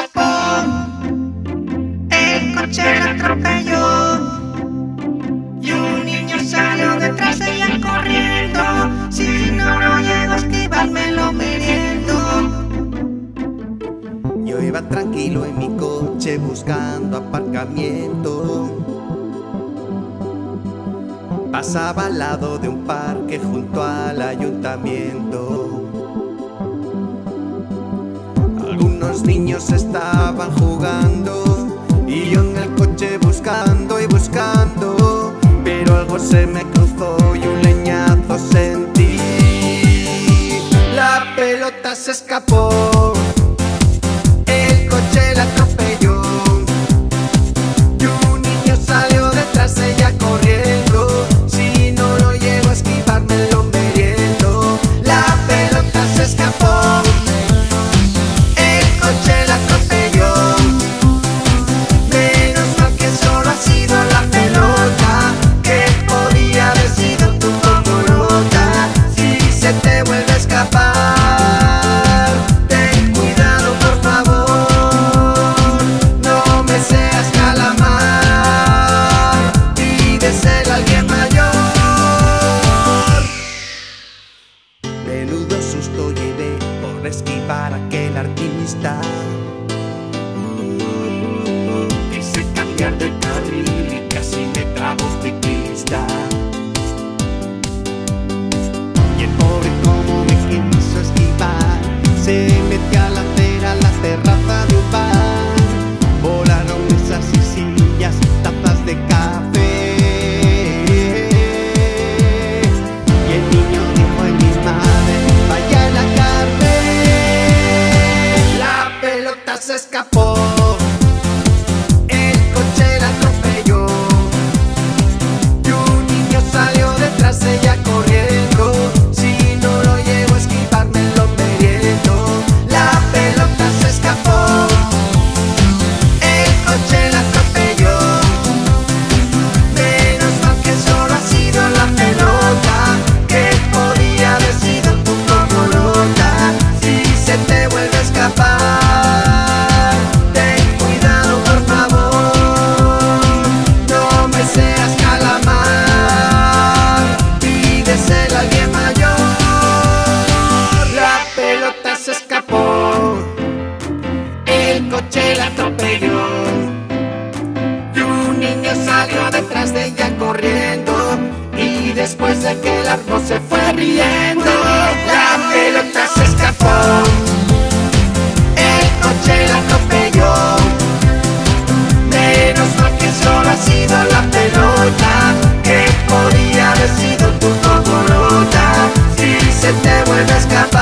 escapó, el coche la atropelló y un niño salió detrás de ella corriendo. Si no lo llego a esquivar me lo meriendo. Yo iba tranquilo en mi coche buscando aparcamiento. Pasaba al lado de un parque junto al ayuntamiento. Algunos niños estaban jugando y yo en el coche buscando y buscando, pero algo se me cruzó y un leñazo sentí. La pelota se escapó, el coche la atropelló y un niño salió detrás de ella corriendo. Quise cambiar de carril y casi me trabo un ciclista. Y el pobre, como me quiso esquivar, se metió a la acera, la terraza de un bar. Volaron mesas y sillas, tazas de café. Y el niño dijo a mi madre: vaya a la cárcel. La pelota se escapó. Después de que el árbol se fue riendo, la pelota se escapó. Escapa.